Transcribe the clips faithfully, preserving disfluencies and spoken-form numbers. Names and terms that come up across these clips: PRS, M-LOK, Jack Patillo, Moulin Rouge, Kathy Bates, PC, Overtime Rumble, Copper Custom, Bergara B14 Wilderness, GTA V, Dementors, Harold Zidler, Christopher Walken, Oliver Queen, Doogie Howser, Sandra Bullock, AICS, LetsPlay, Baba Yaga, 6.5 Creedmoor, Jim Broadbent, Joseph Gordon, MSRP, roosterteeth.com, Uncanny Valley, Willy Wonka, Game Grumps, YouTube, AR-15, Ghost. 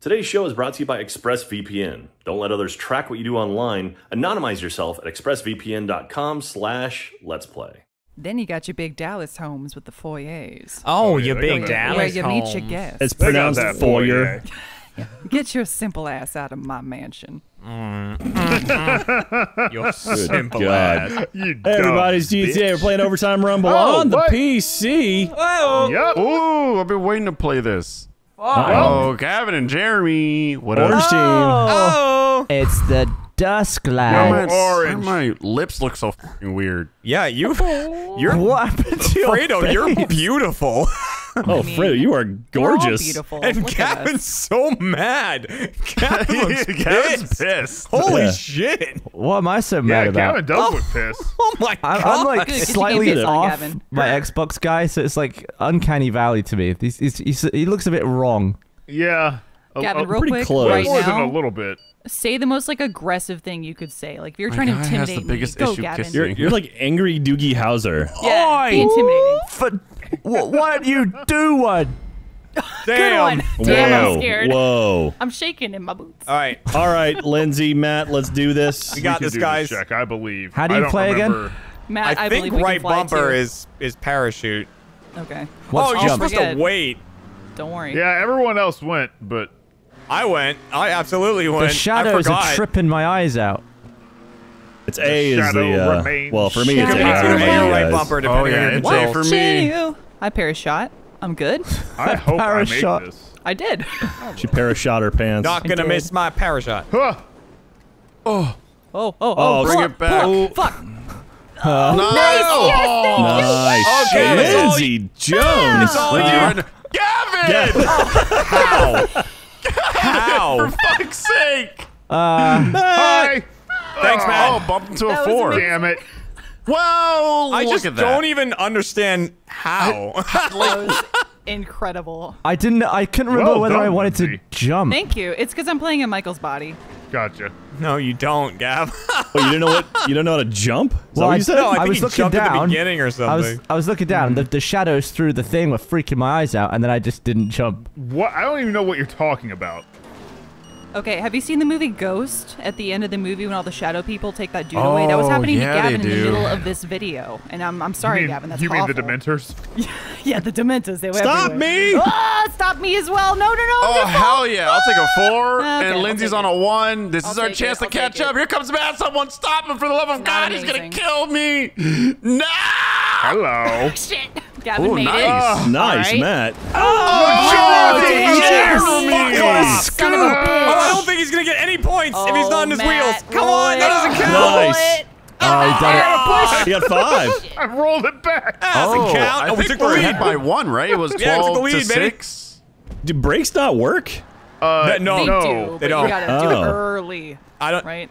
Today's show is brought to you by ExpressVPN. Don't let others track what you do online. Anonymize yourself at express V P N dot com slash let's play. Then you got your big Dallas homes with the foyers. Oh, oh your yeah, big Dallas yeah, homes. Where you meet your guests. It's pronounced foyer. Get your simple ass out of my mansion. Mm, mm, mm. Your simple God. ass. You dumb hey, everybody's bitch. G T A. We're playing Overtime Rumble oh, on what? the P C. Oh. Yep. Ooh, I've been waiting to play this. Oh, oh, Gavin and Jeremy. What Orange up? Team. Oh. It's the dusk, lads. No, my lips look so fucking weird. Yeah, you. You're what Fredo. Your you're beautiful. Oh, I mean, Fredo, you are gorgeous. Beautiful. And look Gavin's so mad. Gavin looks Gavin's pissed. pissed. Holy yeah. shit. What am I so mad yeah, about? Yeah, Gavin does look pissed. Oh my God. I'm, I'm like slightly off on, my Xbox guy, so it's like Uncanny Valley to me. He's, he's, he's, he looks a bit wrong. Yeah. A, Gavin, a, real pretty quick, close. Right now, more than a little bit. Say the most like aggressive thing you could say. Like if you're my trying to intimidate the biggest me, issue go Gavin. You're, you're like angry Doogie Howser. Yeah, be intimidating. For, why don't you do one? Damn. Good one. Damn, whoa, I'm scared. Whoa. I'm shaking in my boots. All right. All right, Lindsay, Matt, let's do this. We got we this, guys. This check, I believe. How do you play remember. again? Matt, I, I think right bumper too. is is parachute. Okay. What's oh, jump? You're supposed Forget. to wait. Don't worry. Yeah, everyone else went, but I went. I absolutely went. The shadows I are tripping my eyes out. It's A the is the uh, remains. well for me shadow it's A. It's a right bumper depending oh, yeah, it's on A for me. Chew. I parashot. I'm good. I, I hope I made this. I did. She parashot her pants. Not gonna miss my parashot. Huh. Oh. Oh oh oh. Bring it back. Oh. Fuck. Uh, no. Nice. Yes, thank nice. You. Okay. Lindsay Jones. It's all you. Gavin. How? How? For fuck's sake! Uh, Hi! Thanks, Matt. Oh, bumped into a four. Damn it. Well, I look just at that. don't even understand how. That was incredible. I didn't. I couldn't remember well whether done, I wanted Lindsay. to jump. Thank you. It's because I'm playing in Michael's body. Gotcha. No, you don't, Gav. Well, you don't know what. You don't know how to jump. Is well, that what you said? No, I, think I was looking down. At the beginning or something. I was. I was looking down. Mm. The, the shadows through the thing were freaking my eyes out, and then I just didn't jump. What? I don't even know what you're talking about. Okay, have you seen the movie Ghost? At the end of the movie, when all the shadow people take that dude oh, away, that was happening yeah, to Gavin in the middle of this video. And I'm, I'm sorry, mean, Gavin, that's You awful. mean the Dementors? Yeah, the Dementors. They were Stop everywhere. me! Oh, stop me as well! No, no, no! Oh hell yeah! I'll take a four, okay, and Lindsay's on a one. This I'll is our chance it, to catch up. It. Here comes Matt. Someone stop him! For the love of God, amazing. he's gonna kill me! No! Hello. Shit. Gavin Ooh, made nice. it. Nice, right. Matt. Oh, oh Jeremy! Yes! yes. Fuck off, oh, I don't think he's gonna get any points oh, if he's not in his Matt, wheels. Come on, it. that doesn't count. Nice. Oh, I got a push. He got five. I rolled it back. That doesn't oh, count. I oh, we took the lead by one, right? It was twelve yeah, the lead, to six. Baby. Do brakes not work? Uh, that, no, they no, do, they don't. You gotta oh. do it early. I don't. Right.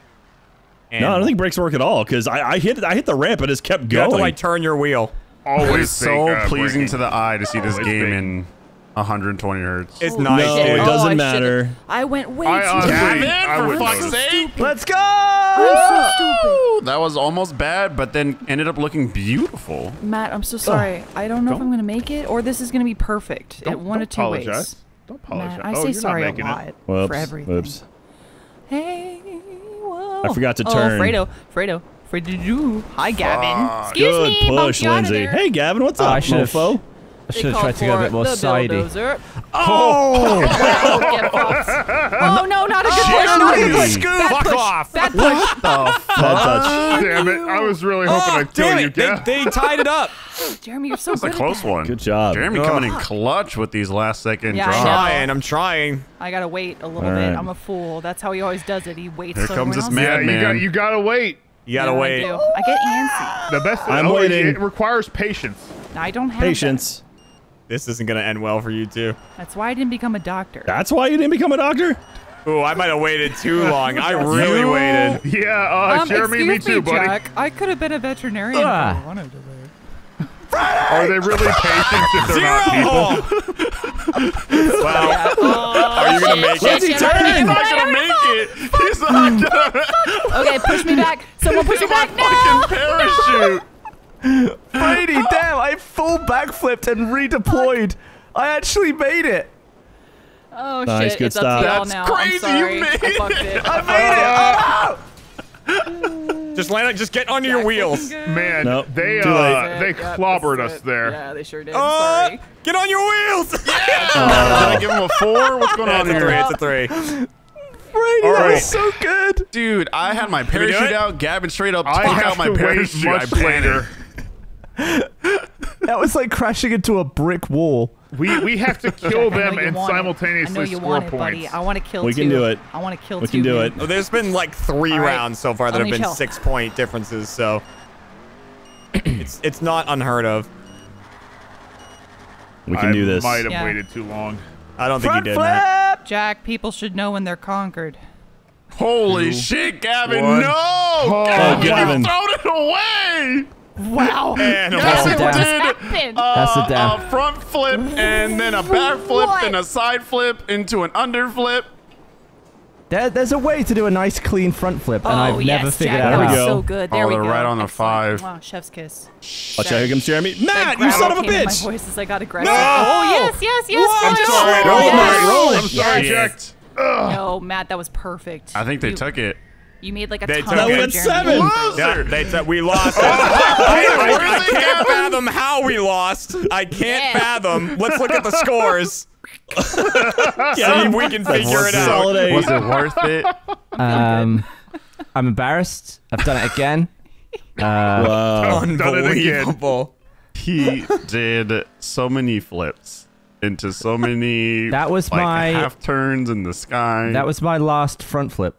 And no, I don't think brakes work at all because I, I hit I hit the ramp and just kept going. Until I turn your wheel. Always so uh, pleasing breaking. to the eye to see this Always game big. in one hundred twenty hertz. It's nice. No, it doesn't oh, matter. I, I went way I, too Gavin, for fuck's sake. Let's go! I'm so stupid. That was almost bad, but then ended up looking beautiful. Matt, I'm so sorry. Oh, I don't know don't, if I'm gonna make it or this is gonna be perfect. It one of two apologize. ways. Don't apologize. Matt, I oh, say sorry a lot whoops, for everything. Whoops. Hey, whoa. I forgot to turn. Oh, Fredo, Fredo. For do hi Gavin. Fuck. Excuse Good me. Good push, Lindsay. Hey Gavin, what's up, mofo? I should have tried to go a bit more sidey. Oh! Oh. Get oh no, not a good oh, push! Not a good scoop! Fuck push. off! Bad push! What the fuck? Bad touch. Damn it! I was really hoping oh, I'd kill you, Gav. They, they tied it up. Jeremy, you're so good. That's a close one. Good job. Jeremy oh. coming in clutch with these last-second yeah, drops. I'm trying. I'm trying. I gotta wait a little right. bit. I'm a fool. That's how he always does it. He waits. Here so comes this madman. Yeah, you gotta wait. You gotta yeah, wait. I, I get antsy. The best thing I'm waiting. It requires patience. I don't have patience. That. This isn't gonna end well for you two. That's why I didn't become a doctor. That's why you didn't become a doctor? Ooh, I might have waited too long. I really you? waited. Yeah, uh, um, Jeremy, me too, me, buddy. Jack, I could have been a veterinarian uh. if I wanted to be. Are they really patients if they're Zero. not people? Wow. Oh, are you gonna make it? He's not gonna make it. He's not gonna. Okay, push me back. Someone push me back now. Fucking parachute. Brady, damn! I full backflipped and redeployed. I actually made it. Oh nice, shit! Good it's stop. Up to That's now. Crazy! You made it! I made it! Oh! Just land. Just get onto Jack your wheels, man. Nope. They uh, they yep, clobbered us there. Yeah, they sure did. Uh, Sorry. Get on your wheels! Yeah! Uh, did I give him a four? What's going on here? It's a three. It's a three. Brady, all that right. was so good, dude. I had my parachute out. Gavin straight up took out my parachute. I planted. That was like crashing into a brick wall. We we have to kill Jack, them and simultaneously score it, points. Buddy. I want to kill we two. We can do it. I want to kill we two. We can do it. Oh, there's been like three right. rounds so far that Only have been chill. six point differences, so it's it's not unheard of. We can I do this. I might have yeah. waited too long. I don't Front think he did. Flip! Jack, people should know when they're conquered. Holy Ooh. shit, Gavin! One. No, oh, Gavin, Gavin, you thrown it away. Wow! And yes, it did. Uh, That's a down. A front flip and then a back flip what? and a side flip into an under flip. There, there's a way to do a nice clean front flip, and oh, I've yes, never figured Jack, out how to go. So good. There oh, we they're go. right on the Excellent. five. Wow, chef's kiss. Watch out, here comes Jeremy. Matt, you son of a bitch! My voice is I gotta grab no! it. Oh yes, yes, yes. What? I'm sorry. Roll it, roll it. I'm sorry, Jack. No, Matt, that was perfect. I think they Dude. took it. You made like a they ton of Jeremy. Seven. Yeah, they took We lost. I can't fathom how we lost. I can't yeah. fathom. Let's look at the scores. yeah, if we can figure it out. It. Was it worth it? Um, I'm embarrassed. I've done it again. Uh, wow. Unbelievable. He did so many flips into so many that was like, my half turns in the sky. That was my last front flip.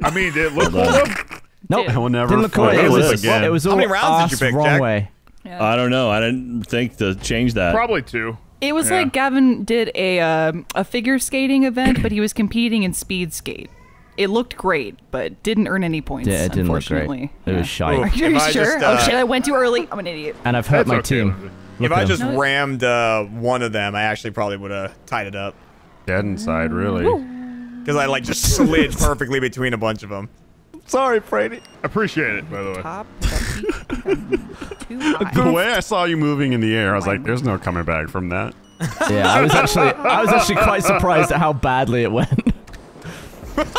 I mean, did it look cool? Nope. It will never Didn't look It was, again. It was all How many rounds did you pick, wrong Jack? Way. Yeah. I don't know. I didn't think to change that. Probably two. It was yeah. like Gavin did a uh, a figure skating event, but he was competing in speed skate. It looked great, but didn't earn any points. Yeah, it didn't look great. It was shite. Are you if sure? Just, uh, oh shit! I went too early. I'm an idiot. And I've hurt That's my okay. team. Look if I just no, rammed uh, one of them, I actually probably would have tied it up. Dead inside, really. Woo. Because I like just slid perfectly between a bunch of them. Sorry, Brady. Appreciate it, by the way. Top, the way I saw you moving in the air, I was like, "There's no coming back from that." Yeah, I was actually, I was actually quite surprised at how badly it went.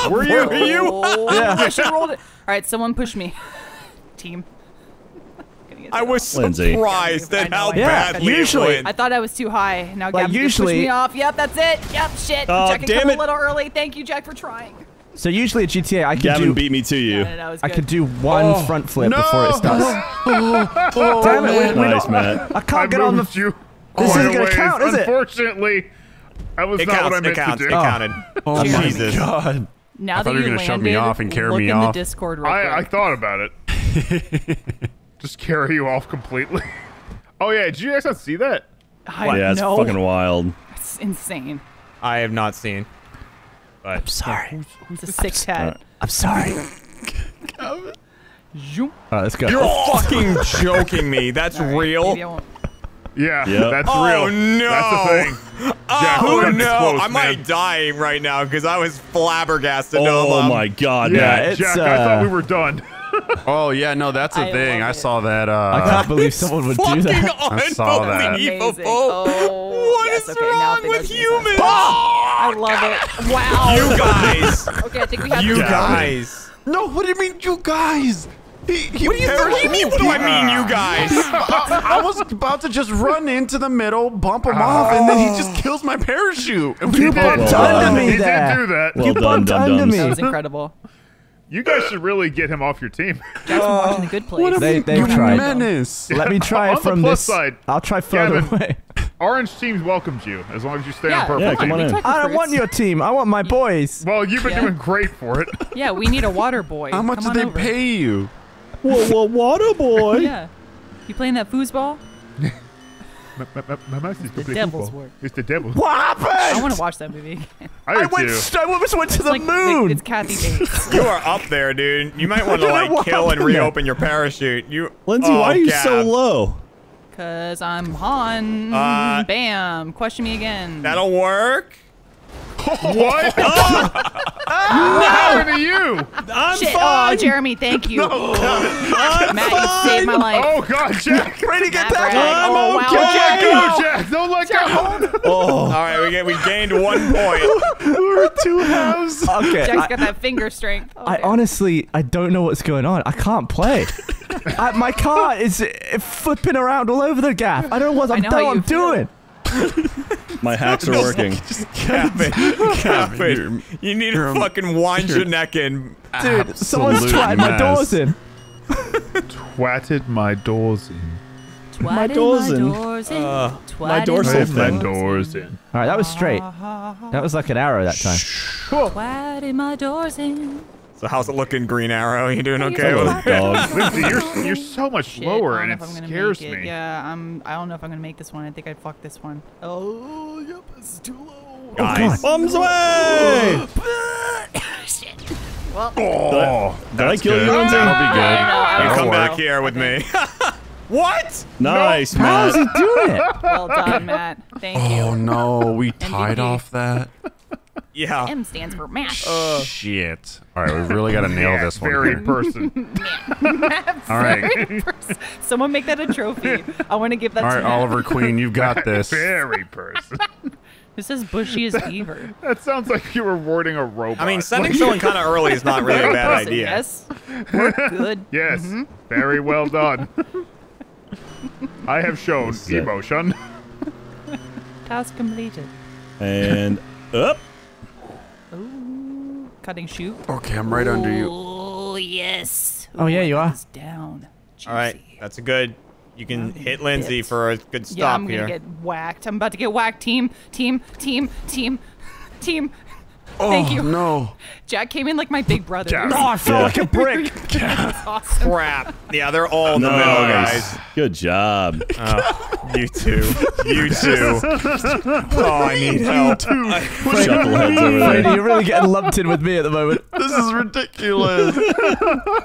Were you? Were you? Yeah. I should have rolled it. All right, someone push me. Team. I was surprised at how badly it went. I thought I was too high. Now Gavin like pushed me off. Yep, that's it. Yep, shit. Uh, Jack came a little early. Thank you, Jack, for trying. So usually at G T A, I could Gavin do, beat me to you. No, no, no, I could do one oh, front flip no. before it starts. oh, oh, damn it! We, we nice, Matt. I can't I get on the. You this isn't gonna count, is it? Unfortunately, I was it not counts, what I meant counts, to do. It counted. Oh my god! Now that you're gonna shove me off and carry me off. I thought about it. Just carry you off completely. Oh yeah, did you guys not see that? I yeah, it's know. fucking wild. It's insane. I have not seen. But I'm sorry. Who's, who's it's a sick cat. I'm sorry. Alright, let's go. You're fucking joking me. That's right, real. Yeah, yep. that's oh, real. Oh no. That's the thing. Jack, oh no. Close, I might man. die right now because I was flabbergasted. Oh my god. Yeah, yeah it's, Jack, uh, I thought we were done. Oh yeah, no, that's a I thing. I saw that. Uh, I can't believe someone would do that. I saw that. Oh, what yes, is okay, wrong with humans? Oh, I love it. Wow. You guys. Okay, I think we have. You guys. No, what do you mean, you guys? He, he what do you, what do you mean? What do I mean, you guys? I, I was about to just run into the middle, bump him oh. off, and then he just kills my parachute. And you bumped under me. He didn't do that. You bumped under me. That was incredible. You guys should really get him off your team. Jack's uh, watching The Good Place. What they, they've tried. Menace. Let me try it from this side. I'll try further Gavin, away. Orange team welcomes you as long as you stay yeah, on purple. Yeah, come on in. I don't want your team. I want my boys. Well, you've been yeah. doing great for it. Yeah, we need a water boy. How much come do they over. pay you? Well, well, water boy. Yeah. You playing that foosball? My, my, my mouse is completely full. It's the devil's. What happened? I want to watch that movie. I, I went. I almost went to the like, moon. It's Kathy Bates. You are up there, dude. You might want to like kill and reopen your parachute. You, Lindsay, oh, why are you Gab. so low? Cause I'm Han. Uh, Bam. Question me again. That'll work. What? Oh. Oh. What happened to you? I'm Shit. fine. Oh, Jeremy, thank you. No. I'm Matt, fine. You saved my life. Oh, God, Jack. Ready to get back. I'm oh, okay. Wow. Jack, go, Jack. Don't let Jack. go. Oh. All right, we, get, we gained one point. We were two halves. Okay. Jack's I, got that finger strength. Oh, I dear. honestly, I don't know what's going on. I can't play. I, my car is flipping around all over the gap. I don't know what I'm, know how I'm doing. My hacks are working. Like just cap it. Cap it. You need to fucking wind your neck in. Dude, someone's twatted my doors in. Twatted my doors in. My doors in. Uh, my doors in. My doors in. Alright, that was straight. That was like an arrow that time. Cool. Twatted my doors in. So how's it looking, Green Arrow? Are you doing okay with it? You're, you're so much Shit, lower, and it scares it. me. Yeah, I'm, I don't know if I'm going to make this one. I think I fucked this one. Oh, yep, it's too low. Guys. Oh, Bombs away! Shit. Well, oh, did I kill good. you? That'll be good. I know, I you come work. back here with okay. me. What? Nice, no. Matt. How's he doing it? Well done, Matt. Thank oh, you. Oh, no, we tied off that. Yeah. M stands for Matt. Uh, Shit. All right, we've really got to nail yeah, this one. Very person. All right. Person. Someone make that a trophy. I want to give that. All to right, Matt. Oliver Queen, you've got this. Very person. This is bushy as beaver. That, that sounds like you're rewarding a robot. I mean, sending someone kind of early is not really a bad idea. Yes. We're good. Yes. Mm-hmm. Very well done. I have shown emotion. Task completed. And up. Oh, cutting shoot. Okay, I'm right Ooh, under you. Oh, yes. Ooh, oh, yeah, you are. Down. All right, that's a good. You can hit Lindsay bit. for a good stop here. Yeah, I'm going to get whacked. I'm about to get whacked. Team, team, team, team, team. Oh, thank you. no. Jack came in like my big brother. Jack. Oh, I feel yeah. like a brick. That's awesome. Crap. Yeah, they're all nice. in the middle, guys. Good job. Oh, you two. You two. Oh, I need help. Chuckleheads over there. You're really getting lumped in with me at the moment. This is ridiculous.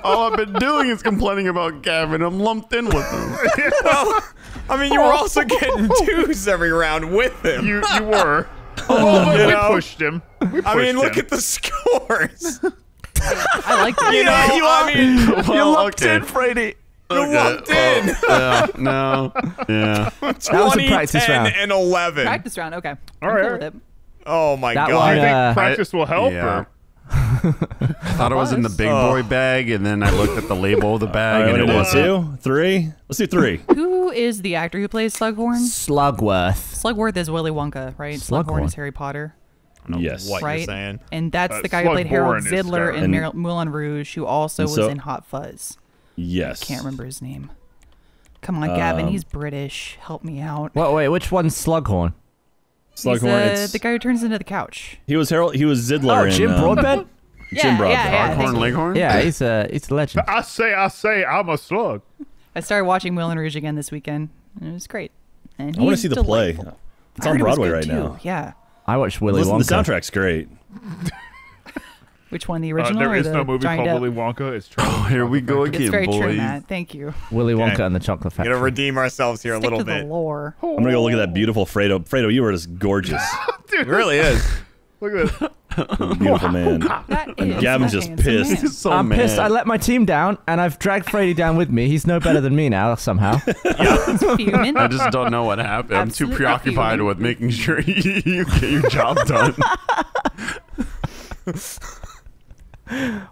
All I've been doing is complaining about Gavin. I'm lumped in with him. Well, I mean, you were also getting twos every round with him. You, you were. Oh, oh, we know. pushed him. We pushed I mean, him. Look at the scores. I like that. You know, you, I mean, well, you lumped okay. in, Brady. You okay. lumped in. Oh, yeah, no. Yeah. That was a practice round. And eleven. Practice round. Okay. All right. Cool with it. Oh my that god. One, uh, I think practice will help. Yeah. Or? I thought it was in the big boy oh. bag, and then I looked at the label of the bag, right, and it was two, three. Let's do three. Who is the actor who plays Slughorn? Slugworth. Slugworth is Willy Wonka, right? Slughorn, Slughorn is Harry Potter. I don't know yes. what right? you're saying. And that's uh, the guy Slug who played Harold Zidler in Mar Moulin Rouge, who also so, was in Hot Fuzz. Yes. I can't remember his name. Come on, Gavin. Um, he's British. Help me out. Well, wait, which one's Slughorn? Slughorn, he's the, the guy who turns into the couch. He was Harold. He was Zidler. Oh, Jim in, Broadbent. Um, yeah, Jim Broadbent. Yeah, yeah, Leghorn. Yeah, he's a he's a legend. I say, I say, I'm a slug. I started watching Moulin Rouge again this weekend. And it was great. And I want to see the delightful. play. It's I on Broadway it right too. now. Yeah. I watched Willy Listen, Wonka. The soundtrack's great. Which one? The original? Uh, there is or the no movie called up? Willy Wonka. It's true. Oh, here we go again, it's very boys. True, Matt. Thank you. Willy Wonka yeah. and the Chocolate Factory. We're gonna redeem ourselves here Stick a little to bit. The lore. I'm gonna go look at that beautiful Fredo. Fredo, you are just gorgeous. Dude, it really is. Look at this. Beautiful man. That and is Gavin's just pissed. He's so I'm mad. pissed. I let my team down, and I've dragged Freddy down with me. He's no better than me now, somehow. I just don't know what happened. Absolutely I'm too preoccupied human. with making sure you get your job done.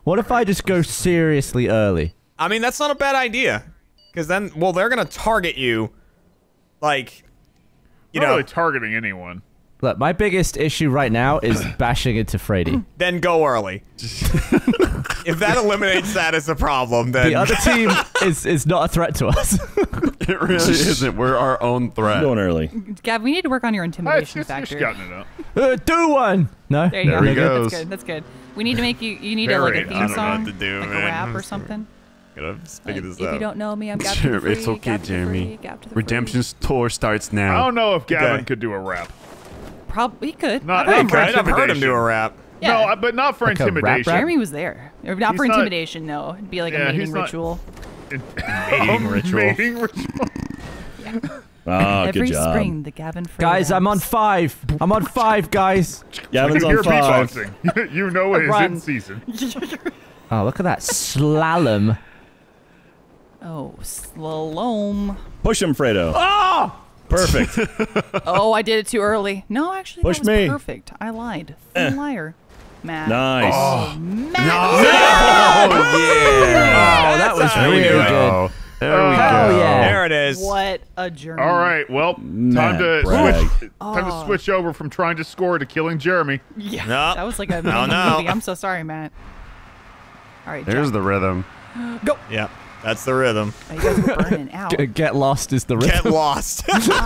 What if I just go seriously early? I mean, that's not a bad idea. Because then, well, they're going to target you. Like, you We're know. Really targeting anyone. Look, my biggest issue right now is bashing into Freddy. Then go early. If that eliminates that as a problem, then... The other team is, is not a threat to us. It really isn't. We're our own threat. Going early. Gav, we need to work on your intimidation just, factor. Just gotten it up. Uh, do one! No? There you there go. He goes. That's good. That's good. We need to make you, you need to, like, a theme song, to do, like man. a rap or something. Gotta figure like, this if out. If you don't know me, I'm Gap to the Free. It's okay, Jeremy. Redemption's tour starts now. I don't know if Gavin okay. could do a rap. Probably he could. Not, I've, he heard I've heard him do a rap. Yeah. No, but not for like intimidation. Rap, Jeremy was there. Or not he's for intimidation, no. It'd be like yeah, a mating ritual. Mating ritual. Mating ritual. Oh, Every good job. spring, the Gavin Frey Guys, I'm on five. I'm on five, guys. Gavin's on five. You know it is in season. Oh, look at that slalom. Oh, slalom. Push him, Fredo. Oh! Perfect. Oh, I did it too early. No, actually, Push that was me. perfect. I lied. Eh. Liar. Matt. Nice. Oh, Matt. No. Matt. No. Oh, yeah. Oh, that was really good. Go. There we oh, go. Yeah. There it is. What a journey. All right, well, time Matt to brag. switch. Oh. Time to switch over from trying to score to killing Jeremy. Yeah. No. That was like a no, no. movie. I'm so sorry, Matt. All right. There's Jack. the rhythm. Go. Yeah. That's the rhythm. Oh, you guys were burning out. Get, get lost is the rhythm. Get lost. I'm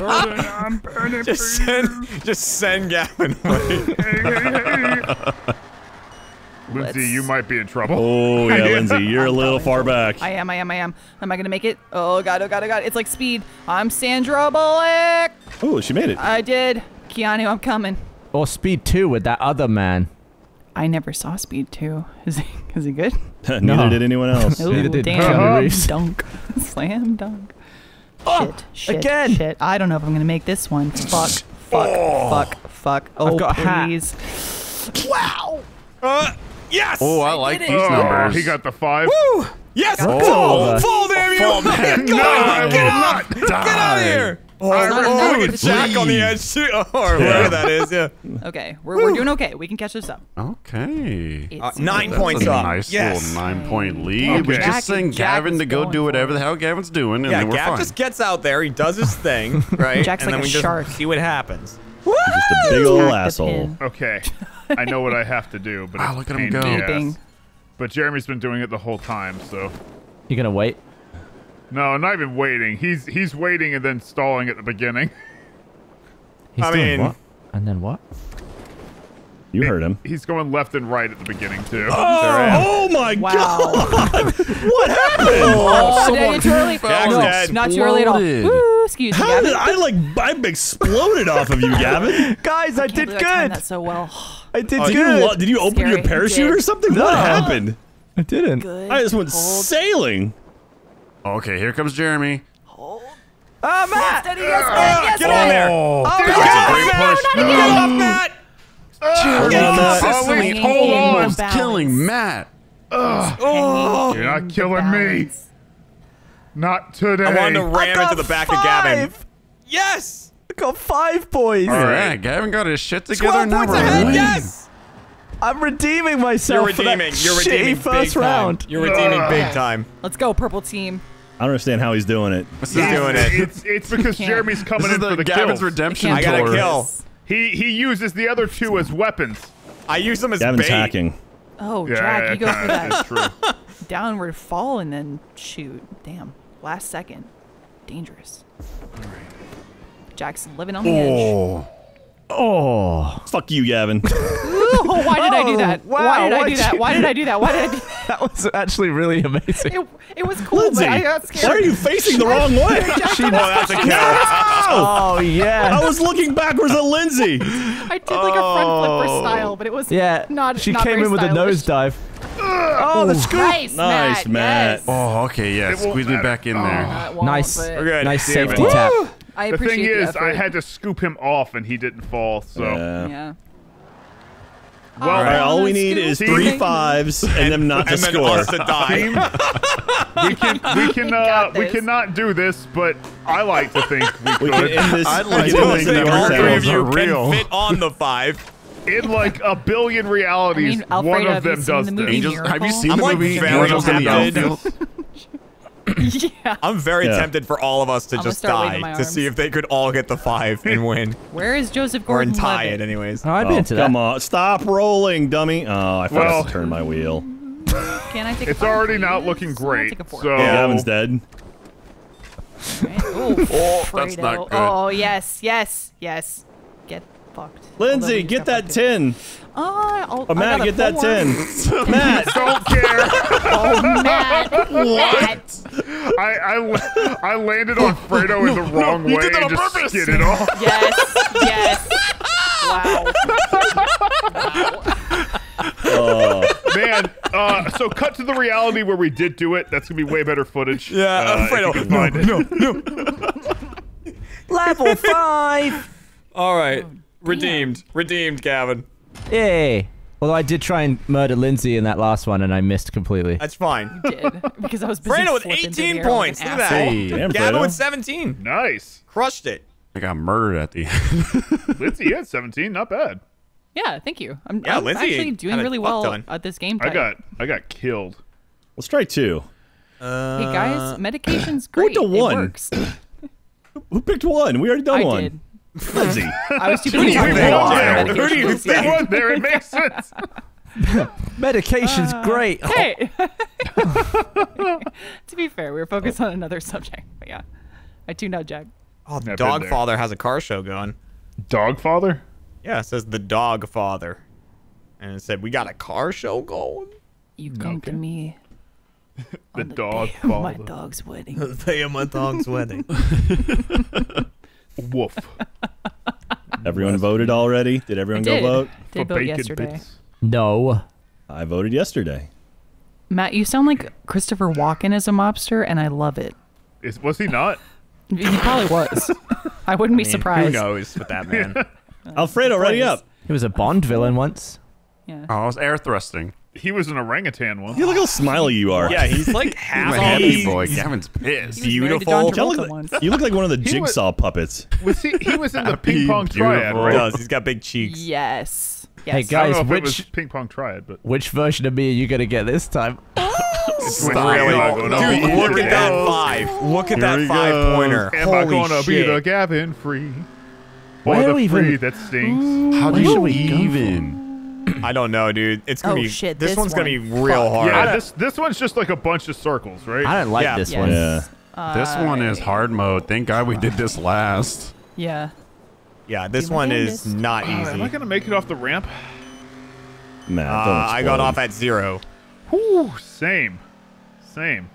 burning, I'm burning just, send, just send Gavin away. Lindsay, Let's... you might be in trouble. Oh, yeah, Lindsay, you're a little far back. I am, I am, I am. Am I going to make it? Oh, God, oh, God, oh, God. It's like Speed. I'm Sandra Bullock. Oh, she made it. I did. Keanu, I'm coming. Or Speed two with that other man. I never saw Speed two. Is he, is he good? Neither no. did anyone else. Ooh, Neither did damn. Dunk. Slam dunk. Oh, shit, shit, again. shit. I don't know if I'm going to make this one. Fuck, fuck, oh. fuck, fuck. Oh, I've got please. Hat. Wow. Uh, yes. Oh, I, I like these oh, numbers. He got the five. Woo. Yes. Fall. Oh. Fall, damn oh, you. Man. Go no, on. Get out. Get out of here. Oh, oh, look at Jack on the edge too, or yeah. wherever that is, yeah. Okay, we're, we're doing okay. We can catch this up. Okay. Uh, nine oh, points up. Nice yes. little nine-point lead. Okay. We just send Gavin to go do whatever the hell Gavin's doing, and yeah, then we're Gav fine. just gets out there, he does his thing, right? Jack's and like then we a just shark. see what happens. Woo! Just a big old asshole. Okay, I know what I have to do, but oh, it's look at him go. But Jeremy's been doing it the whole time, so. You gonna wait? No, not even waiting. He's he's waiting and then stalling at the beginning. He's I doing mean, what? And then what? You it, heard him. He's going left and right at the beginning too. Oh, oh my wow. God! What happened? Oh, no, you're too early. No, not too early at all. Ooh, excuse me. How did I like? I exploded off of you, Gavin. Guys, I, I did good. I timed that so well. I did oh, good. You, did you open Scary. your parachute or something? No. What happened? I didn't. Good I just went hold. sailing. Okay, here comes Jeremy. Hold. Oh, Matt! Yes, yes, yes, yes, get on there! Oh, oh dude, that's a great push. Get off, Matt! Jeremy consistently hold on. I'm killing Matt. Ugh. Oh, you're not killing me. Not today. I wanted to ram into the back five. of Gavin. Yes! I got five boys. All right, Gavin got his shit together. Twelve points ahead, yes! I'm redeeming myself. You're redeeming. For that you're redeeming first big round. Time. You're redeeming uh, big time. Let's go, purple team. I don't understand how he's doing it. He's yeah. doing it. It's, it's because Jeremy's coming in the for the Gavin's kill. redemption. I gotta kill. He he uses the other two as weapons. I use them as Gavin's bait. hacking. Oh, yeah, Jack, yeah, you go for that true. downward fall and then shoot. Damn, last second, dangerous. Jack's living on the oh. edge. Oh, fuck you, Gavin. Oh, why did I do that? Oh, wow, why, did I do that? why did I do that? Why did I do that? That was actually really amazing. It, it was cool, Lindsay, but I got scared. Why are you facing the wrong way? She oh, that's a kill. Oh, yeah. I was looking backwards at Lindsay. I did like a front flipper style, but it was yeah, not She not came in with stylish. a nosedive. Oh, Ooh. the scoop. Nice, nice Matt. Yes. Oh, okay, yeah. Squeeze me back in oh, there. Nice, nice safety Woo. tap. I the thing is, the I had to scoop him off, and he didn't fall. So yeah. yeah. Well, all, right, all we need is three fives, and, and them not and to score. To we can, we can, uh, we, we cannot do this, but I like to think we could. We can end this. I like to think that all three of you can fit on the five. In like a billion realities, I mean, one of them does this. Angels, have you seen I'm the like movie Angels in the Outfield? Yeah. I'm very yeah. tempted for all of us to I'm just die to see if they could all get the five and win. Where is Joseph Gordon? Or tie it, anyways. Oh, I'd be oh, into come that. Come on, stop rolling, dummy. Oh, I forgot well, to turn my wheel. Can I take? It's already please? not looking great. So Gavin's so. yeah, dead. Right. Ooh, oh, that's not good. Oh yes, yes, yes. Get fucked. Lindsay, get that tin. Oh, uh, Matt, get that tin. Matt, don't care. Oh, Matt, what? I, I, I landed on Fredo no, in the wrong no, way did that and just purpose. skid it off. Yes, yes. Wow. Wow. Oh. Man, Uh, so cut to the reality where we did do it. That's gonna be way better footage. Yeah, uh, Alfredo. No, no, no, no. Level five. All right, oh, redeemed, redeemed, Gavin. Yay. Although I did try and murder Lindsay in that last one, and I missed completely. That's fine. You did, because I was busy. Fredo with eighteen points. Look at that. Hey, damn, Gavin with seventeen. Nice. Crushed it. I got murdered at the end. Lindsay had seventeen. Not bad. Yeah, thank you. I'm, yeah, I'm actually doing really well done. at this game type. I got, I got killed. Let's try two. Uh, hey guys, medication's great. Who picked a one? It works. Who picked one? We already done I one. Did. Lindsay. I was too busy talking about medication. Who do you think won there? It makes sense. Medication's uh, great. Hey. To be fair, we were focused on another subject. But yeah, I tuned out Jack. Oh, the Dogfather has a car show going. Dogfather? Yeah, it says the dog father. And it said, we got a car show going. You come okay. to me. the, the dog day father. Of my dog's wedding. The day of my dog's wedding. Woof. Everyone voted already? Did everyone I did. go vote? I did For vote yesterday. Bits. No. I voted yesterday. Matt, you sound like Christopher Walken as a mobster, and I love it. Is, was he not? He probably was. I wouldn't I mean, be surprised. Who knows with that man? Alfredo, ready up. He was a Bond villain once. Yeah. Oh, I was air thrusting. He was an orangutan once. You look how smiley you are. Yeah, he's like half he's happy boy. Gavin's pissed. Beautiful. Like, you look like one of the Jigsaw was, puppets. Was he? He was in the ping pong triad, right? He does. He's got big cheeks. Yes. yes. Hey guys, I don't know if which it was ping pong triad? But which version of me are you gonna get this time? Stop. Really Dude, look at that goes. five. Look at Here that five goes. pointer. Am Holy I gonna shit. be the Gavin free? Why are we even? That stinks. How do you even? I don't know, dude. It's gonna oh, be. Shit, this, this one's one. gonna be real Fuck. hard. Yeah, this this one's just like a bunch of circles, right? I don't like yeah. this yes. one. Yeah. Uh, this one is hard mode. Thank God we did this last. Yeah. Yeah. This one is not uh, easy. Am I gonna make it off the ramp? Nah. Uh, I got off at zero. Whew, same. Same.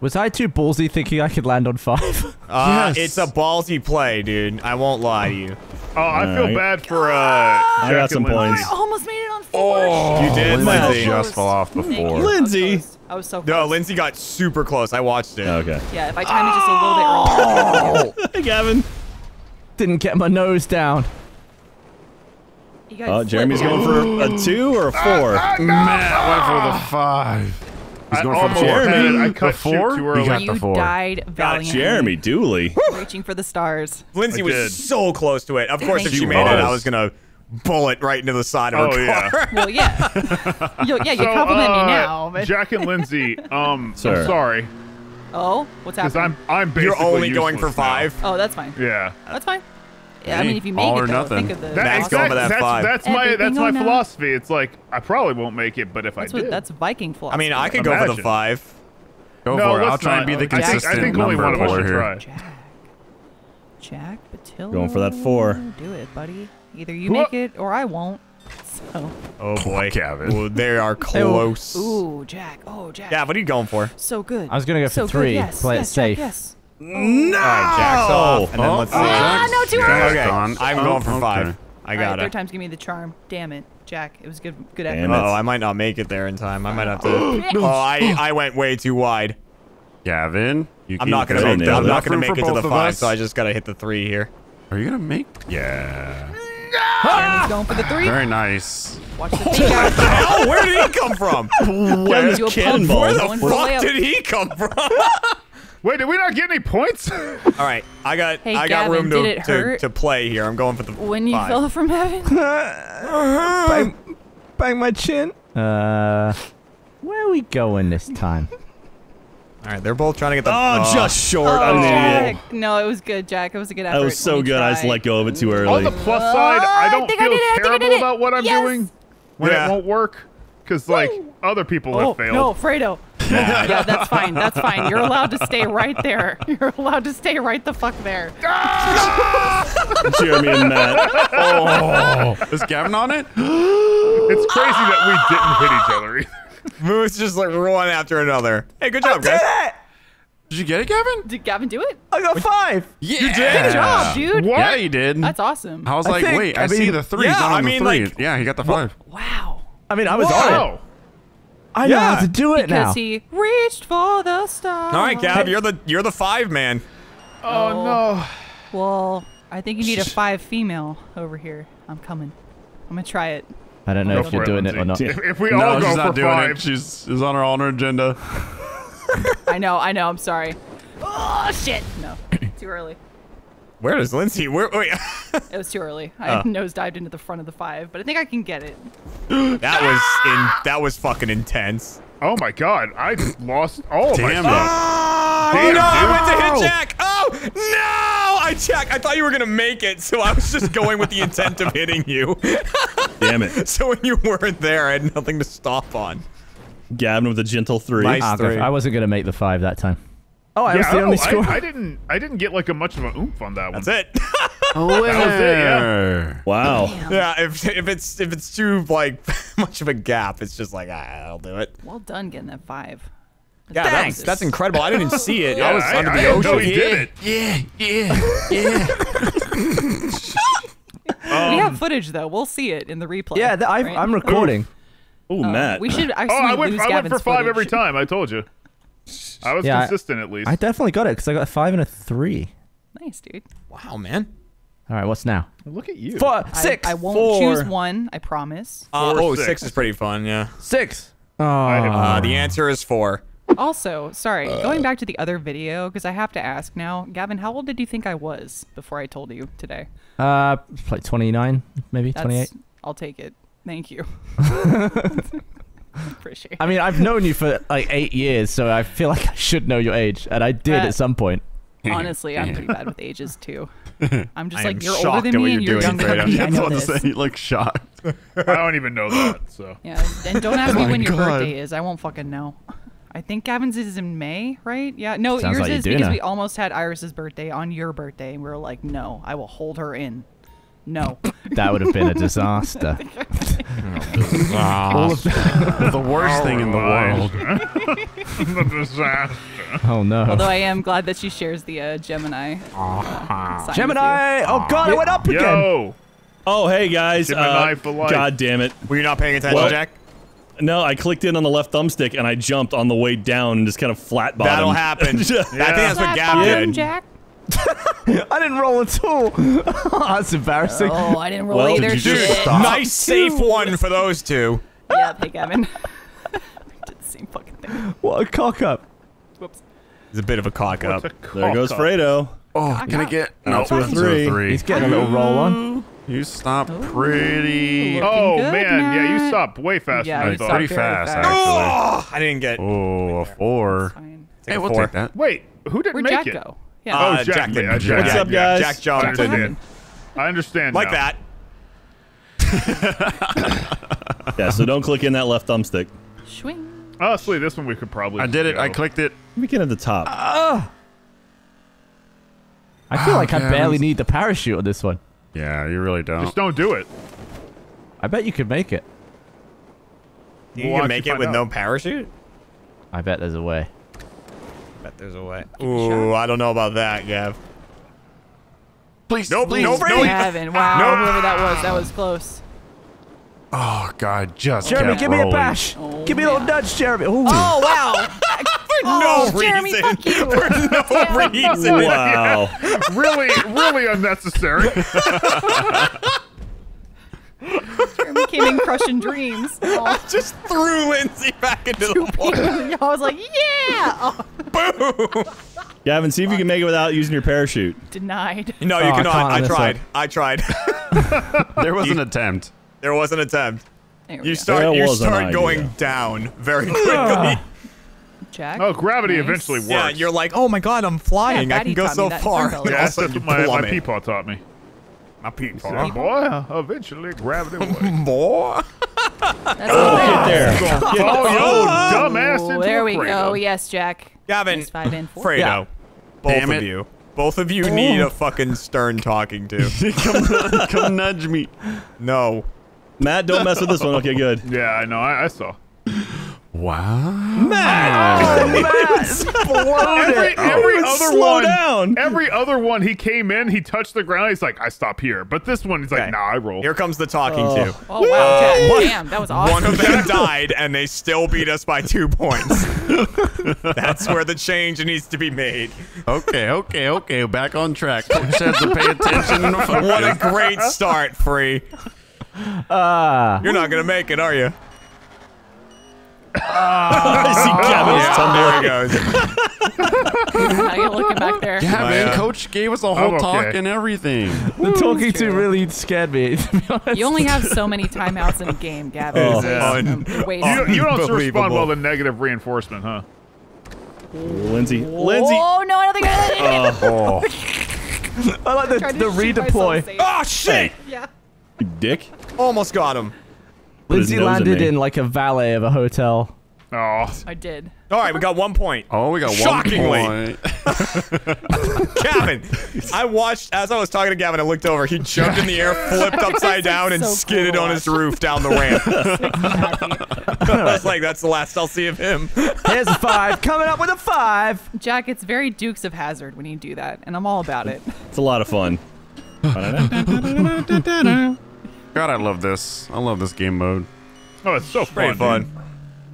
Was I too ballsy thinking I could land on five? Uh, yes. It's a ballsy play, dude. I won't lie to you. Oh, I All feel right. bad for, uh... I got some points. I almost made it on four. Oh, you did, Lindsay. just fell off before. Lindsay! I was, I was so close. No, Lindsay got super close. I watched it. Okay. Yeah, if I timed oh! it just a little bit early. Hey, Gavin. Didn't get my nose down. Oh, uh, Jeremy's going for a two or a four? Uh, uh, no. Matt went for the five. He's going I for the Jeremy. I cut four. Too early. You got the four. You died valiantly. Got Jeremy Dooley. Reaching for the stars. Lindsay was so close to it. Of course, if she made it, I was gonna bullet right into the side of her oh, car. Yeah. Well, yeah. Yo, yeah, you so, compliment uh, me now. But Jack and Lindsay, um, Sir. I'm sorry. Oh, what's happening? Because I'm, I'm basically You're only going for five. Now. Oh, that's fine. Yeah, that's fine. Yeah, I mean, if you make it, though, think of the... That's going for that five. That's my, that's my philosophy. It's like, I probably won't make it, but if I did... That's Viking philosophy. I mean, I could go for the five. Go for it. I'll try and be the consistent number four here. Jack. Jack Patillo. Going for that four. Do it, buddy. Either you make it, or I won't. So. Oh, boy. Gavin. Well, they are close. Ooh, Jack. Oh, Jack. Yeah, what are you going for? So good. I was going to go for three. Play it safe. Yes. No! All right, Jack's off, and then oh, let's see. Ah, no, too early. Okay, I'm going for five. Okay. I got right, it. Third time's give me the charm. Damn it, Jack. It was good. Good effort. Oh, I might not make it there in time. I might have to. oh, I I went way too wide. Gavin, you I'm not gonna make it. I'm not gonna make it to the five, us? so I just gotta hit the three here. Are you gonna make? Yeah. Jeremy's going for the three. Very nice. Watch the three guys. Oh, where did he come from? Where's Cannonball? Where the fuck did he come from? Wait, did we not get any points? All right, I got hey, I got Gavin, room to, to to play here. I'm going for the when you five. fell from heaven. Uh, bang, bang my chin. Uh, where are we going this time? All right, they're both trying to get the. Oh, oh. just short. Oh, oh. Jack. No, it was good, Jack. It was a good effort. That was so good. Tried. I just let go of it too early. On the plus oh, side, I don't I feel I terrible I I about what I'm yes. doing when yeah. it won't work, because like Woo. other people oh, have failed. No, Fredo. Yeah. yeah, that's fine. That's fine. You're allowed to stay right there. You're allowed to stay right the fuck there. Jeremy and Matt. Oh. Is Gavin on it? It's crazy that we didn't hit each other. Moose just like one after another. Hey, good job, I guys. Did, it. did you get it, Gavin? Did Gavin do it? I got five. Yeah. You did. Good job, dude. What? Yeah, you did. That's awesome. I was like, I think, wait, I, I mean, see the threes. Yeah, not on I mean, the threes. Like, yeah, he got the five. Wow. I mean, I was on it. I yeah. know how to do it because now. Because he reached for the stars. All right, Gab, you're the you're the five man. Oh, oh no. Well, I think you need a five female over here. I'm coming. I'm gonna try it. I don't know go if you're it, doing Lindsay. It or not. If, if we no, all go she's for not doing five, it. she's is on her on her agenda. I know, I know. I'm sorry. Oh shit! No, too early. Where is Lindsay? Where? Wait. It was too early. I uh. nosedived into the front of the five, but I think I can get it. That was in. That was fucking intense. Oh my god! I just lost all Damn of my oh, Damn, no! Dude. I went to hit Jack. Oh no! I checked. I thought you were gonna make it, so I was just going with the intent of hitting you. Damn it! So when you weren't there, I had nothing to stop on. Gavin with a gentle three. Nice ah, three. I wasn't gonna make the five that time. Oh, I yeah, was the oh, only score. I, I didn't. I didn't get like a much of an oomph on that one. That's it. Oh, that was it, yeah. Wow. Damn. Yeah. If if it's if it's too like much of a gap, it's just like ah, I'll do it. Well done, getting that five. Yeah, thanks. That's, that's incredible. I didn't even see it. Yeah, I was I, under I, the I ocean. No, he did it. Yeah, yeah, yeah. um, we have footage though. We'll see it in the replay. Yeah, the, right? I'm recording. Oh, um, Matt. We should. Actually oh, I went. Lose I went for five footage. every time. I told you. I was yeah, consistent, I, at least. I definitely got it, because I got a five and a three. Nice, dude. Wow, man. All right, what's now? Look at you. Four, six, I, I won't four. choose one, I promise. Uh, oh, six. six is pretty fun, yeah. Six. Oh. Uh, the answer is four. Also, sorry, uh. going back to the other video, because I have to ask now, Gavin, how old did you think I was before I told you today? Uh, like twenty-nine, maybe, That's, twenty-eight. I'll take it. Thank you. Appreciate. I mean, I've known you for like eight years, so I feel like I should know your age, and I did uh, at some point. Honestly, I'm pretty bad with ages too. I'm just I like you're older than me, and you're younger than me. I know this. Say, you look shocked. I don't even know that. So yeah, and don't ask me when your God. birthday is. I won't fucking know. I think Gavin's is in May, right? Yeah. No, Sounds yours like is you because know. we almost had Iris's birthday on your birthday, and we were like, no, I will hold her in. No. That would have been a disaster. All of the, the worst thing in the world. The disaster. Oh no. Although I am glad that she shares the uh, Gemini. Uh, Gemini! Oh god, it went up again! Yo! Oh hey guys. Uh, god damn it. Were you not paying attention, what? Jack? No, I clicked in on the left thumbstick and I jumped on the way down and just kind of flat bottomed. That'll happen. Yeah. I think that's flat what Gab did. Jack? I didn't roll at all. That's embarrassing. Oh, I didn't roll well, either. Dude, nice safe one for those two. Yeah, hey Gavin. I did the same fucking thing. What a cock up. Whoops. It's a bit of a cock What's up. A cock there goes up. Fredo. Oh, cock can up. I get no, no, two or three. three? He's getting a little roll on. You stopped oh, pretty. Oh man, Matt. yeah, you stopped way faster yeah, than I thought. Pretty fast, fast, actually. Oh, I didn't get. Oh, a four. Hey, a we'll four. take that. Wait, who didn't Where'd make Jack it? Go? Yeah. Uh, oh, Jack, Jack, yeah, Jack. What's up, guys? Jack Johnson. I understand. Like now. that. Yeah, so don't click in that left thumbstick. Swing. Honestly, this one we could probably. I did it. Go. I clicked it. Let me get at the top. Uh, I feel oh, like man. I barely need the parachute on this one. Yeah, you really don't. Just don't do it. I bet you could make it. You well, can make it with out. no parachute? I bet there's a way. Bet there's a way. Ooh, I don't know about that, Gav. Please, no, please, no, no, Gavin. Wow, no. whoever that was, that was close. Oh God, just Jeremy, kept give rolling. me a bash. Oh, give me yeah. a little nudge, Jeremy. Ooh. Oh wow. For oh, no Jeremy, reason. Fuck you. For no yeah. reason. Wow. Yeah. Really, really unnecessary. Jeremy came in crushing dreams. Oh. I just threw Lindsay back into the water. I was like, yeah! Oh. Boom! Gavin, see if you can make it without using your parachute. Denied. No, you oh, cannot. I, I tried. I tried. There was you, an attempt. There was an attempt. You start, you start going idea. down very quickly. Jack? Oh, gravity nice. eventually works. Yeah, you're like, oh my god, I'm flying. Yeah, I can go so far. Yeah, that's what my, my peepaw taught me. My pizza. Boy, eventually gravity works. Boy. That's oh, get there. Get oh, you dumbass into There we Fredo. go. Yes, Jack. Gavin, five and four. Fredo, yeah. both Damn of it. you. Both of you oh. need a fucking stern talking to. come, come nudge me. No. Matt, don't mess with this one. Okay, good. Yeah, I know. I, I saw. Wow. Matt! Oh, Matt exploded. Every, every oh, other slow one, down. Every other one, he came in, he touched the ground, he's like, I stop here. But this one, he's like, okay. nah, I roll. Here comes the talking oh. to. Oh, wow, Jack. Uh, damn, that was awesome. One of them died, and they still beat us by two points. That's where the change needs to be made. Okay, okay, okay, back on track. Coach has to pay attention. What a great start, Free. Uh, You're not going to make it, are you? Oh, I see Kevin's oh, tumbling. There he goes. Now you're looking back there. Yeah, oh, man, yeah. Coach gave us a whole okay. talk and everything. The talking to really scared me, to be honest. You only have so many timeouts in a game, Gavin. Oh, oh, you, you don't respond well to negative reinforcement, huh? Lindsay. Oh, Lindsay. Oh, no, I don't think I did. Oh. I like the, the redeploy. Oh, shit. Hey. Yeah. You dick. Almost got him. Lindsay landed in like a valet of a hotel. Oh. I did. All right, we got one point. Oh, we got Shockingly. one point. Gavin, I watched, as I was talking to Gavin, I looked over. He jumped in the air, flipped upside down, and so skidded cool. on his roof down the ramp. Exactly. I was like, that's the last I'll see of him. Here's a five, coming up with a five. Jack, it's very Dukes of Hazzard when you do that, and I'm all about it. It's a lot of fun. God, I love this. I love this game mode. Oh, it's so it's fun. fun.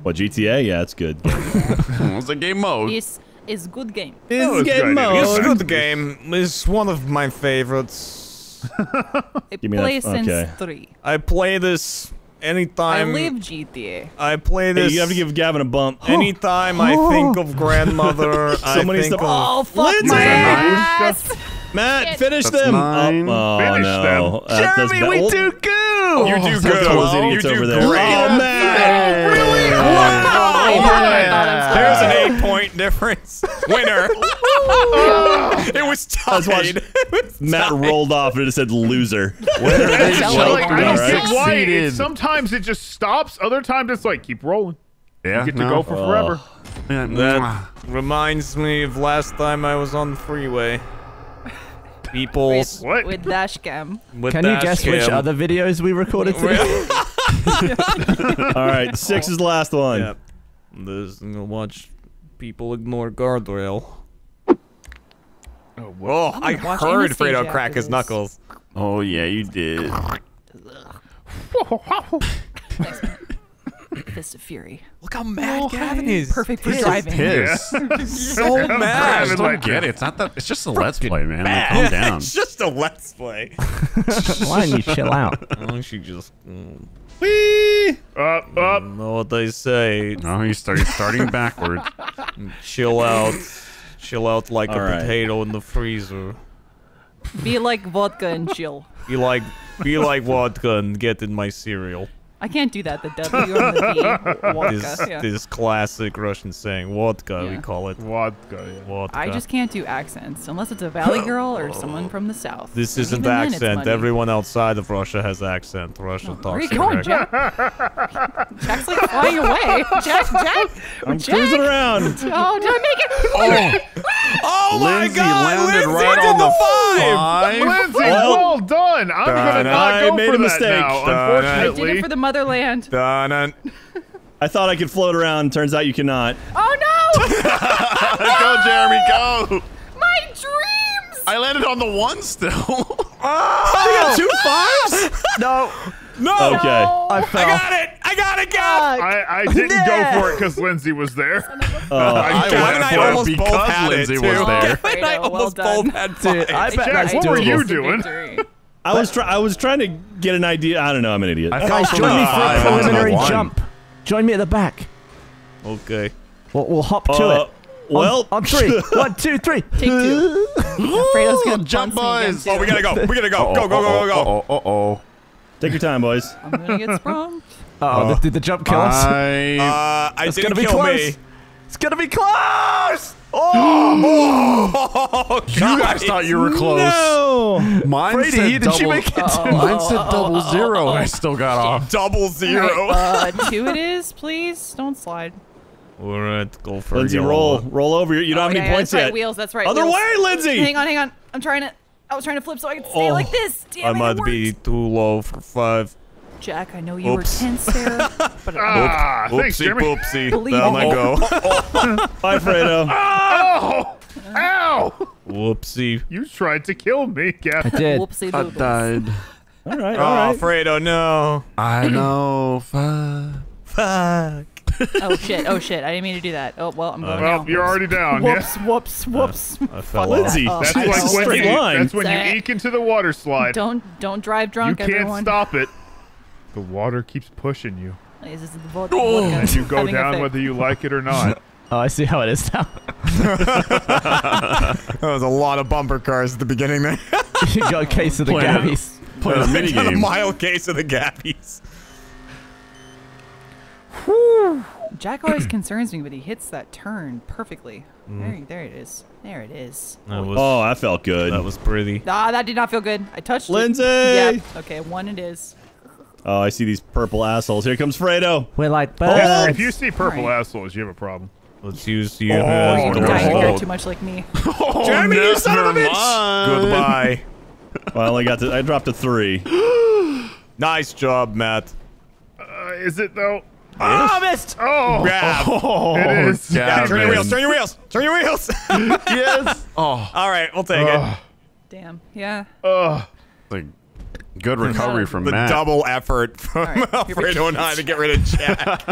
What, G T A? Yeah, it's good. It's a game mode. It's, it's good game. It's oh, game mode. It's good game. It's one of my favorites. I Give me play that. since okay. three. I play this anytime. I live G T A. I play this. Hey, you have to give Gavin a bump. Anytime I think of grandmother, I think of. Oh, fuck Lindsay! Matt, yes. finish that's them! Mine. Oh, oh finish no. them. Uh, Jeremy, we well, do goo! Oh, you do goo. Oh, you do over there. Oh, man! Oh, really? Oh, oh, man. There's an eight-point difference. Winner. It was tied. Was Matt tied. rolled off and it said loser. Winner. Like, sometimes it just stops. Other times it's like, keep rolling. Yeah, you get no. to go for forever. Oh. That reminds me of last time I was on the freeway. People's with, with dashcam. With Can dash you guess cam. which other videos we recorded today? All right, six is the last one. Yep. This, I'm gonna watch people ignore guardrail. Oh, whoa! I heard Fredo crack his knuckles. Oh yeah, you did. Fist of Fury. Look how mad oh, Gavin is. Perfect for driving. He's yeah. so yeah, mad. I just don't get it. It's not that. It's just a Let's Play, man. Like, calm down. It's just a Let's Play. Why don't you chill out? Why don't you just? Mm. Wee. Up, up. Know what they say? No, you start starting backward. Chill out. Chill out like All a right. potato in the freezer. Be like vodka and chill. Be like, be like vodka and get in my cereal. I can't do that. The W and the B. Vodka. This, yeah. this classic Russian saying, vodka, yeah. we call it. Vodka, yeah. Vodka. I just can't do accents, unless it's a Valley girl or someone from the South. This and isn't accent. Everyone outside of Russia has accent. Russia no, talks correct. Jack? Jack's like flying away. Jack, Jack! I'm Jack. cruising around. Oh, did I make it? Oh, oh my Lindsay God! Landed Lindsay right on the five! five. Lindsay, well, well done! I'm done. gonna not I go made for a that mistake. now, done. unfortunately. I did it for the Motherland. Dun-dun. I thought I could float around. Turns out you cannot. Oh no! No! Go, Jeremy. Go. My dreams. I landed on the one still. Oh, I got two fives. No. No. Okay. No. I, I got it. I got it, guys. I, I didn't yeah. go for it because Lindsay was there. Oh, I, Gavin, I almost because both had Lindsay it too. was there. Gavin, I almost well both had five. Dude, I bet Jack, that's what were you doing? I was try I was trying to get an idea. I don't know. I'm an idiot. I Guys, join me for a preliminary jump. Join me at the back. Okay. We'll, we'll hop to uh, it. Well, on, on three. One, two, three. Take two. Fredo's gonna jump, boys. Oh, we gotta go. We gotta go. Uh -oh, go, go, go, go, go. Uh oh, uh oh. Take your time, boys. I'm gonna get sprung. Uh oh, uh, did the jump kill us? I, uh, I it's didn't gonna be kill close. me. It's gonna be close. Oh! Oh! You guys thought you were close. No! Mine Brady, said double, did you make it? Uh -oh, mine uh -oh, said double zero, uh -oh, uh -oh. and I still got off. Double zero. Right, uh, two it is, please. Don't slide. All right, go for it. Lindsay, roll. Roll over. You don't oh, have yeah, any yeah, points that's right, yet. Wheels, that's right. Other wheels. way, Lindsay! Hang on, hang on. I'm trying to... I was trying to flip so I could stay oh, like this. Damn, I might be too low for five. Jack, I know you Oops. were tense there. But ah, Oop. thanks, Jimmy. Oopsie, poopsie. Down I go. Bye, Fredo. Oh! Ow! Whoopsie. You tried to kill me, Gavin. I did. Whoopsie I died. All right, all oh, right. Fredo, no. I know. Fuck. Fuck. Oh, shit. Oh, shit. I didn't mean to do that. Oh, well, I'm going uh, well, down. You're already down. Whoops, yeah. whoops, whoops. Uh, I fell Lindsay, that that's, like when you, that's when you eke into the water slide. Don't don't drive drunk, everyone. You can't everyone. stop it. The water keeps pushing you. Is this the vodka? Oh. And you go down whether you like it or not. Oh, I see how it is now. That was a lot of bumper cars at the beginning there. You got a case of the Gabbies. Play a mini game. A mild case of the Gabbies. Whew. Jack always concerns me, but he hits that turn perfectly. Mm. There, there it is. There it is. That was, oh, that felt good. That was pretty. Ah, that did not feel good. I touched Lindsay. it. Lindsay! Yeah. Okay, one it is. Oh, I see these purple assholes. Here comes Fredo. We like birds. Oh, if you see purple right. assholes, you have a problem. Let's use the. Oh, you guys are too much like me. Oh, Jeremy, you son of a bitch! Goodbye. Well, I got to. I dropped a three. Nice job, Matt. Uh, is it though? Ah, oh, missed! Oh, grab! Oh, it is. Yeah, turn your wheels! Turn your wheels! Turn your wheels! Yes! Oh, all right, we'll take oh. it. Damn. Yeah. Oh, like good recovery from the Matt. double effort from right, Alfredo and I to get rid of Jack.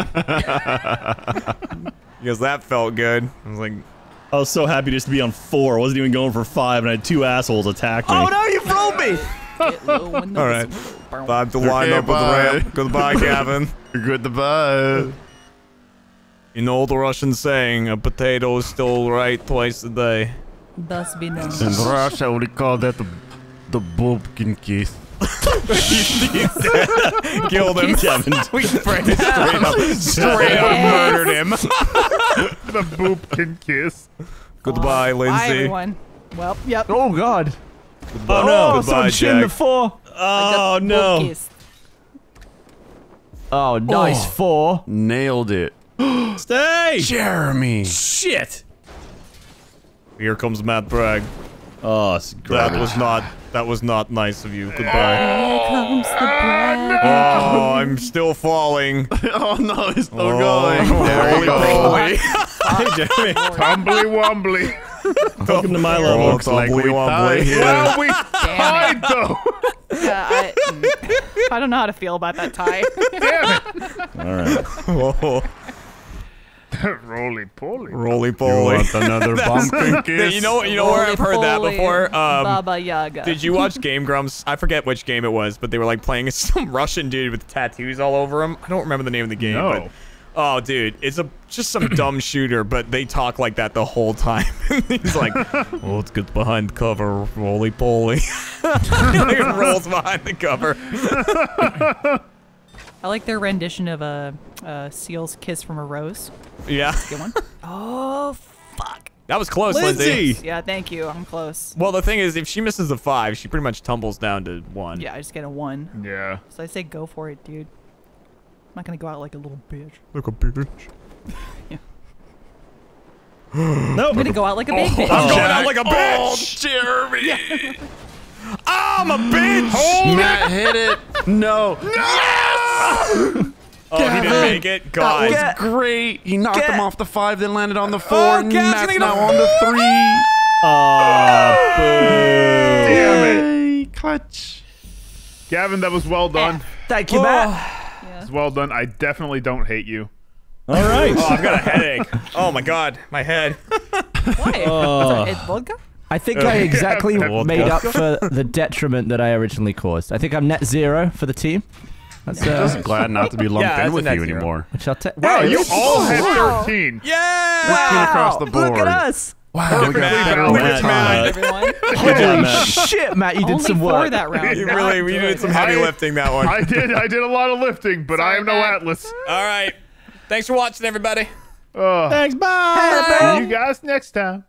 Because that felt good. I was like, I was so happy just to be on four. I wasn't even going for five, and I had two assholes attack me. Oh no, you rolled me! Get low when all right. Time to line okay, up bye. with the ramp. Goodbye, Gavin. Goodbye. In old Russian saying, a potato is still right twice a day. Thus be known. In Russia, we call that the, the Bubkin kiss. Killed him, Kevin. We straight up, straight up murdered him. The Bubkin kiss. Goodbye, uh, Lindsay. Bye, everyone. Well, yep. Oh, God. Goodbye. Oh no! Goodbye, someone chinned the four. Oh no! Oh, nice oh. four. Nailed it. Stay, Jeremy. Shit. Here comes Matt Bragg. Oh, that was not. That was not nice of you. Goodbye. Here comes the Bragg. No. Oh, I'm still falling. Oh no, it's still oh, going. There we go. Hey, Jeremy. Tumbly wumbly. Welcome to my level. Looks like we died. Yeah, we tied though. Yeah, I, I don't know how to feel about that tie. Damn it! All right. Roly poly. Roly poly. You want another bumpkin kiss? You know, you know where I've heard that before. Um, Baba Yaga. Did you watch Game Grumps? I forget which game it was, but they were like playing some Russian dude with tattoos all over him. I don't remember the name of the game. No. But oh, dude, it's a just some dumb shooter, but they talk like that the whole time. He's like, "Oh, let's get behind cover, roly poly." Like rolls behind the cover. I like their rendition of a, a seal's kiss from a rose. Yeah. That's a good one. Oh, fuck. That was close, Lindsay. Lindsay. Yeah, thank you. I'm close. Well, the thing is, if she misses a five, she pretty much tumbles down to one. Yeah, I just get a one. Yeah. So I say, go for it, dude. I'm not gonna go out like a little bitch. Like a bitch. Yeah. No, I'm gonna go out like a big bitch. I'm going out like a bitch! Oh, Jeremy! Yeah. I'm a bitch! Hold Matt it. hit it! No! No! Yes! Oh, Gavin. He didn't make it. God. That was great. He knocked Get. him off the five, then landed on the four. Oh, and Matt's now on the three. Oh, oh boo. Damn it. Clutch. Gavin, that was well done. Yeah. Thank you, oh. Matt. Well done. I definitely don't hate you. All right. Oh, I've got a headache. Oh my god, my head. Why? Uh, it's vodka? I think I exactly made up for the detriment that I originally caused. I think I'm net zero for the team. That's, uh, just glad not to be lumped yeah, in with you zero. anymore. Which I'll take. Wow, you all had thirteen. Yeah. Wow. Across the board. Look at us. Wow, we got Matt. Holy shit, Matt, you did Only some work. That round. You really, you did some heavy I, lifting that one. I did, I did a lot of lifting, but Sorry, I am no Matt. Atlas. All right, thanks for watching, everybody. Uh, thanks, bye. Hey, bye. See you guys next time.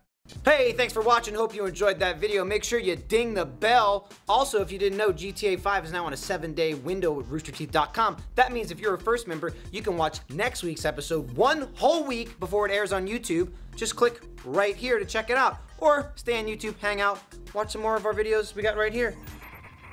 Hey, thanks for watching. Hope you enjoyed that video. Make sure you ding the bell. Also, if you didn't know, G T A five is now on a seven-day window with rooster teeth dot com. That means if you're a first member, you can watch next week's episode one whole week before it airs on YouTube. Just click right here to check it out. Or stay on YouTube, hang out, watch some more of our videos we got right here.